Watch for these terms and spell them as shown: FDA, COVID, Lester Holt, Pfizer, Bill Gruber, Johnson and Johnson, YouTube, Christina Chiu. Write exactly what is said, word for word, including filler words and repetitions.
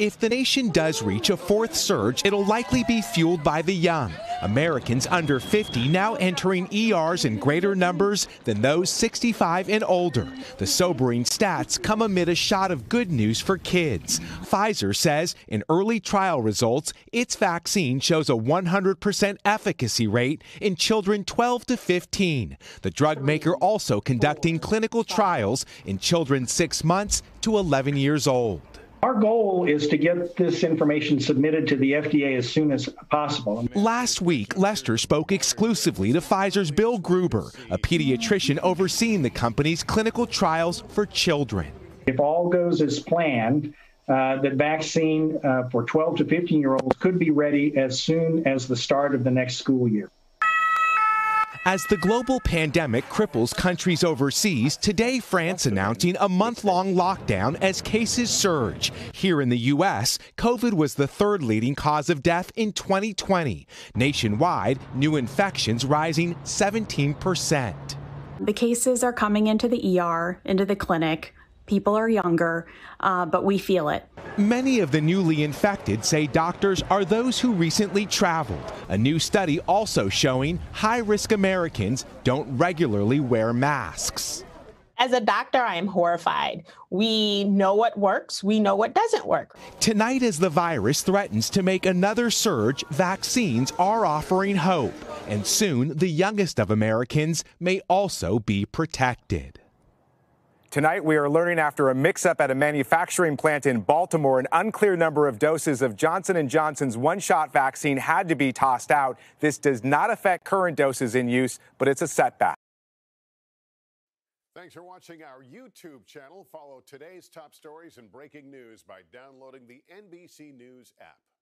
If the nation does reach a fourth surge, it'll likely be fueled by the young. Americans under fifty now entering E Rs in greater numbers than those sixty-five and older. The sobering stats come amid a shot of good news for kids. Pfizer says in early trial results, its vaccine shows a one hundred percent efficacy rate in children twelve to fifteen. The drug maker also conducting clinical trials in children six months to eleven years old. Our goal is to get this information submitted to the F D A as soon as possible. Last week, Lester spoke exclusively to Pfizer's Bill Gruber, a pediatrician overseeing the company's clinical trials for children. If all goes as planned, uh, the vaccine uh, for twelve to fifteen-year-olds could be ready as soon as the start of the next school year. As the global pandemic cripples countries overseas, today France announcing a month-long lockdown as cases surge. Here in the U S, COVID was the third leading cause of death in twenty twenty. Nationwide, new infections rising seventeen percent. The cases are coming into the E R, into the clinic. People are younger, uh, but we feel it. Many of the newly infected, say doctors, are those who recently traveled. A new study also showing high-risk Americans don't regularly wear masks. As a doctor, I am horrified. We know what works. We know what doesn't work. Tonight, as the virus threatens to make another surge, vaccines are offering hope. And soon, the youngest of Americans may also be protected. Tonight, we are learning after a mix-up at a manufacturing plant in Baltimore, an unclear number of doses of Johnson and Johnson's one-shot vaccine had to be tossed out. This does not affect current doses in use, but it's a setback. Thanks for watching our YouTube channel. Follow today's top stories and breaking news by downloading the N B C News app.